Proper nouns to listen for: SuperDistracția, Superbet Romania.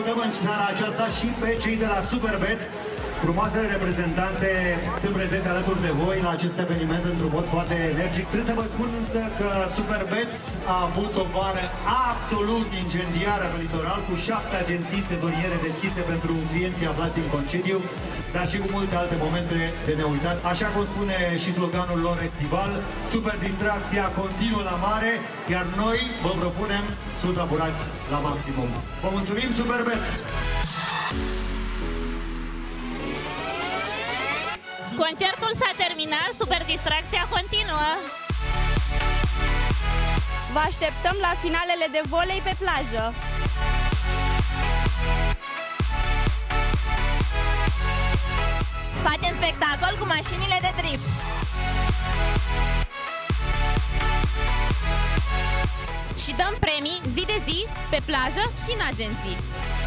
salutăm în seara aceasta și pe cei de la Superbet. Frumoasele reprezentante sunt prezente alături de voi la acest eveniment într-un mod foarte energic. Trebuie să vă spun însă că Superbet a avut o vară absolut incendiară pe litoral, cu 7 agenții sezoniere deschise pentru clienții aflați în concediu, dar și cu multe alte momente de neuitat. Așa cum spune și sloganul lor estival, SuperDistracția continuă la mare, iar noi vă propunem sus apurați la maximum. Vă mulțumim, Superbet! Concertul s-a terminat, SuperDistracția continuă! Vă așteptăm la finalele de volei pe plajă! Facem spectacol cu mașinile de drift! Și dăm premii zi de zi, pe plajă și în agenții!